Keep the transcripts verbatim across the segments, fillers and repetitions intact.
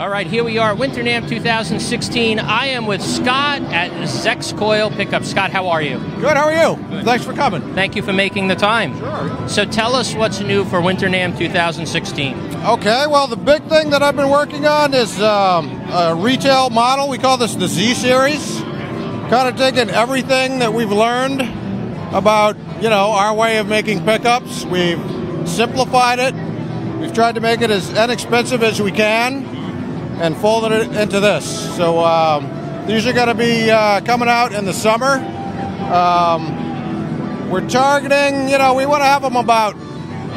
All right, here we are, Winter NAMM two thousand sixteen. I am with Scott at Zexcoil Pickup. Scott, how are you? Good, how are you? Good. Thanks for coming. Thank you for making the time. Sure. So tell us what's new for Winter NAMM two thousand sixteen. Okay, well, the big thing that I've been working on is um, a retail model. We call this the Z-Series. Kind of taking everything that we've learned about, you know, our way of making pickups. We've simplified it. We've tried to make it as inexpensive as we can, and folded it into this. So um, these are gonna be uh, coming out in the summer. Um, we're targeting, you know, we wanna have them about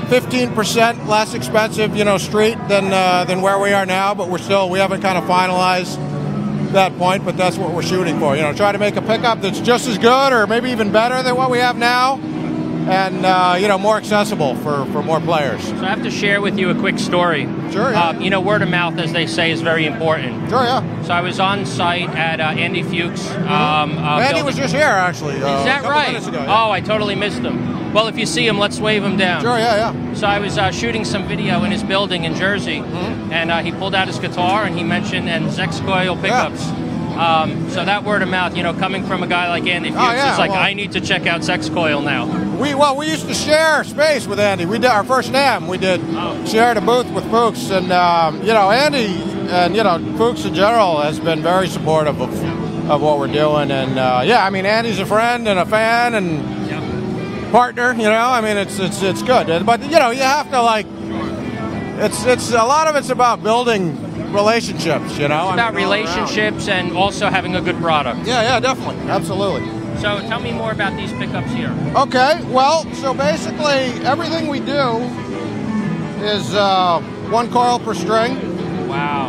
fifteen percent less expensive, you know, street than, uh, than where we are now, but we're still, we haven't kind of finalized that point, but that's what we're shooting for. You know, try to make a pickup that's just as good or maybe even better than what we have now, and uh, you know, more accessible for, for more players. So I have to share with you a quick story. Sure, yeah. Um, you know, word of mouth, as they say, is very important. Sure, yeah. So I was on site at uh, Andy Fuchs. Um, uh, Andy building. was just here, actually. Uh, is that right? Ago, yeah. Oh, I totally missed him. Well, if you see him, let's wave him down. Sure, yeah, yeah. So I was uh, shooting some video in his building in Jersey, mm-hmm. and uh, he pulled out his guitar and he mentioned and Zexcoil pickups. Yeah. Um, so that word of mouth, you know, coming from a guy like Andy Fuchs, oh, yeah. it's like, well, I need to check out Zexcoil now. We well, we used to share space with Andy. We did our first NAMM. We did oh. shared a booth with Fuchs, and um, you know, Andy and you know Fuchs in general has been very supportive of of what we're doing. And uh, yeah, I mean, Andy's a friend and a fan and yep. partner. You know, I mean, it's it's it's good. But you know, you have to like, it's it's a lot of it's about building relationships, you know? It's about I mean, relationships around. And also having a good product. Yeah, yeah, definitely. Absolutely. So tell me more about these pickups here. Okay, well, so basically everything we do is uh, one coil per string. Wow.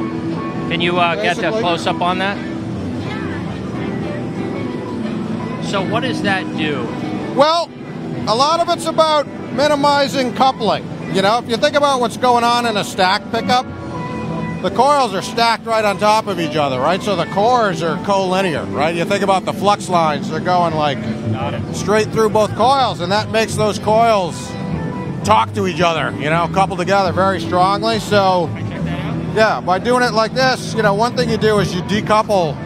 Can you uh, get a close up on that? So what does that do? Well, a lot of it's about minimizing coupling. You know, if you think about what's going on in a stack pickup, the coils are stacked right on top of each other, right? So the cores are collinear, right? You think about the flux lines, they're going like straight through both coils, and that makes those coils talk to each other, you know, coupled together very strongly. So, yeah, by doing it like this, you know, one thing you do is you decouple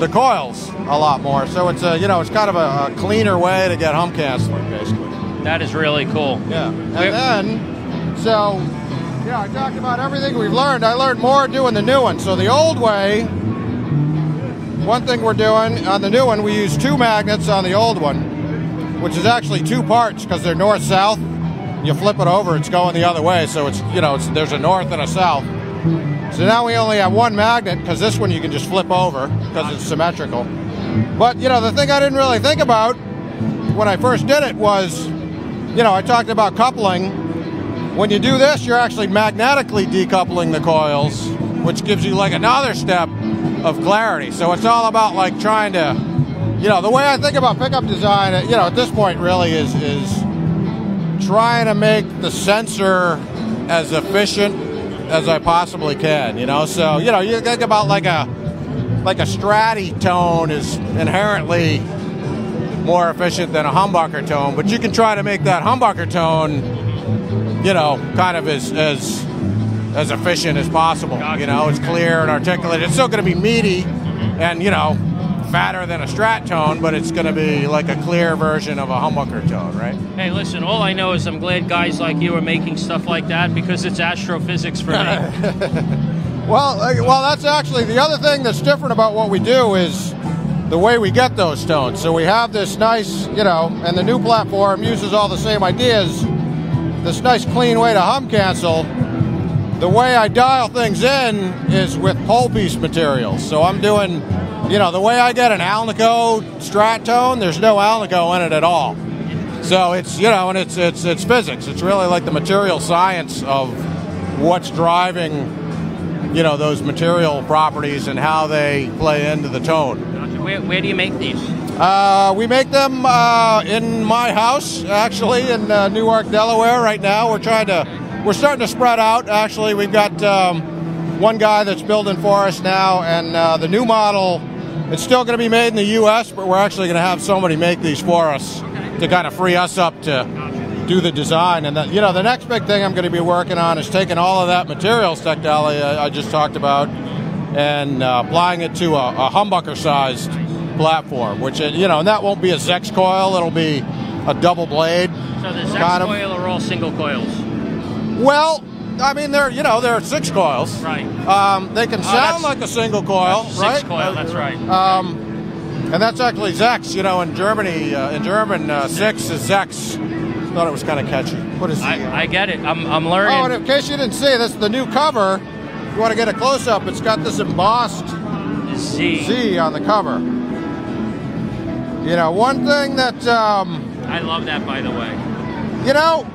the coils a lot more. So it's a, you know, it's kind of a, a cleaner way to get hum canceling, basically. That is really cool. Yeah, and then, so, yeah, I talked about everything we've learned. I learned more doing the new one. So the old way, one thing we're doing on the new one, we use two magnets on the old one, which is actually two parts because they're north-south. You flip it over, it's going the other way. So it's, you know, it's, there's a north and a south. So now we only have one magnet because this one you can just flip over because it's symmetrical. But, you know, the thing I didn't really think about when I first did it was, you know, I talked about coupling. When you do this, you're actually magnetically decoupling the coils, which gives you like another step of clarity. So it's all about like trying to, you know, the way I think about pickup design, you know, at this point really is, is trying to make the sensor as efficient as I possibly can, you know? So, you know, you think about like a, like a Strati tone is inherently more efficient than a humbucker tone, but you can try to make that humbucker tone, you know, kind of as as as efficient as possible. You know, it's clear and articulate. It's still going to be meaty and, you know, fatter than a Strat tone, but it's going to be like a clear version of a humbucker tone, right? Hey, listen, all I know is I'm glad guys like you are making stuff like that because it's astrophysics for me. well, well, that's actually the other thing that's different about what we do is the way we get those tones. So we have this nice, you know, and the new platform uses all the same ideas, this nice clean way to hum cancel. The way I dial things in is with whole piece materials. So I'm doing, you know, the way I get an Alnico Strat tone, there's no Alnico in it at all. So it's, you know, and it's it's it's physics. It's really like the material science of what's driving, you know, those material properties and how they play into the tone. Where, where do you make these? Uh, we make them uh, in my house, actually, in uh, Newark, Delaware right now. We're trying to, we're starting to spread out, actually. We've got um, one guy that's building for us now, and uh, the new model, it's still going to be made in the U S, but we're actually going to have somebody make these for us to kind of free us up to do the design. And then, you know, the next big thing I'm going to be working on is taking all of that materials technology I, I just talked about and uh, applying it to a, a humbucker-sized platform, which, it, you know, and that won't be a Zexcoil, it'll be a double blade. So the Zexcoil are all single coils? Well, I mean, they're, you know, they're six coils. Right. Um, they can oh, sound like a single coil, that's right? Six coil, that's right. Um, and that's actually Zex, you know, in Germany, uh, in German, uh, six is Zex. Thought it was kind of catchy. What is I, the, uh, I get it, I'm, I'm learning. Oh, and in case you didn't see, this is the new cover. If you want to get a close-up, it's got this embossed Z. Z on the cover. You know, one thing that... Um, I love that, by the way. You know,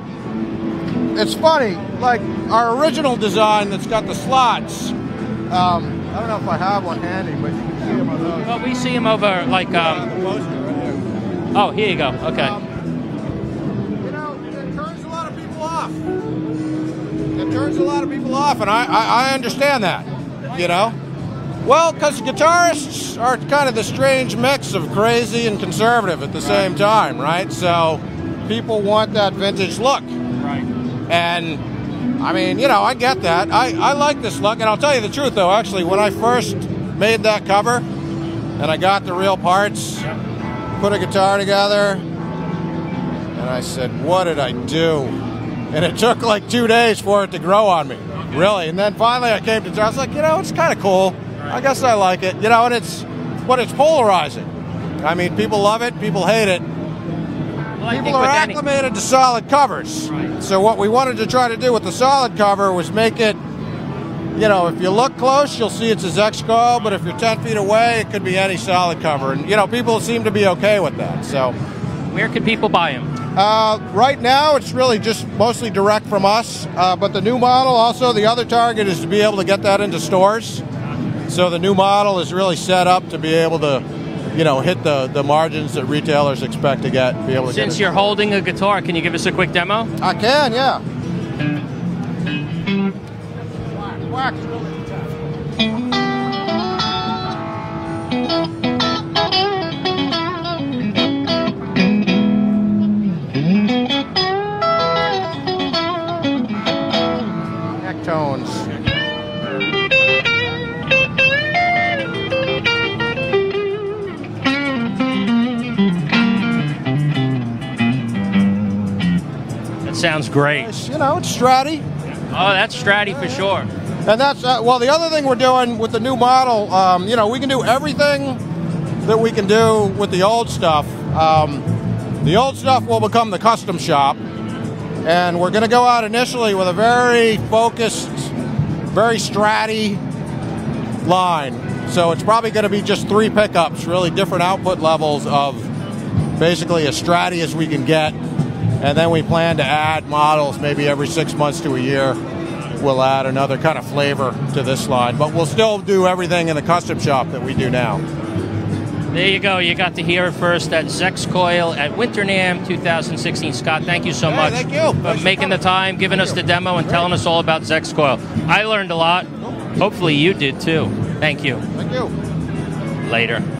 it's funny, like our original design that's got the slots. Um, I don't know if I have one handy, but you can see them on those. Well, we see them over, like... Um, yeah, the poster right here. Oh, here you go, okay. Um, you know, it turns a lot of people off. It turns a lot of people off, and I, I, I understand that, you know? Well, because guitarists are kind of the strange mix of crazy and conservative at the same time, right? So people want that vintage look. Right. And, I mean, you know, I get that. I, I like this look, and I'll tell you the truth, though. Actually, when I first made that cover and I got the real parts, yep. Put a guitar together, and I said, what did I do? And it took like two days for it to grow on me, okay. Really. And then finally I came to terms. I was like, you know, it's kind of cool. I guess I like it, you know, and it's, but it's polarizing. I mean, people love it, people hate it. Well, people are acclimated to solid covers. Right. So what we wanted to try to do with the solid cover was make it, you know, if you look close, you'll see it's a Zexcoil, but if you're ten feet away, it could be any solid cover. And, you know, people seem to be okay with that, so. Where can people buy them? Uh, right now, it's really just mostly direct from us, uh, but the new model also, the other target is to be able to get that into stores. So the new model is really set up to be able to, you know, hit the, the margins that retailers expect to get. Be able to. Since you're holding a guitar, can you give us a quick demo? I can, yeah. Necktones. Sounds great. You know, it's Stratty. Oh, that's Stratty for sure. And that's, uh, well, the other thing we're doing with the new model, um, you know, we can do everything that we can do with the old stuff. Um, the old stuff will become the custom shop. And we're going to go out initially with a very focused, very Stratty line. So it's probably going to be just three pickups, really different output levels of basically as Stratty as we can get. And then we plan to add models maybe every six months to a year. We'll add another kind of flavor to this line, but we'll still do everything in the custom shop that we do now. There you go. You got to hear it first at Zexcoil at Winter NAMM twenty sixteen. Scott, thank you so hey, much thank you. for Thanks making for the time, giving thank us you. the demo, and Great. telling us all about Zexcoil. I learned a lot. Hopefully you did too. Thank you. Thank you. Later.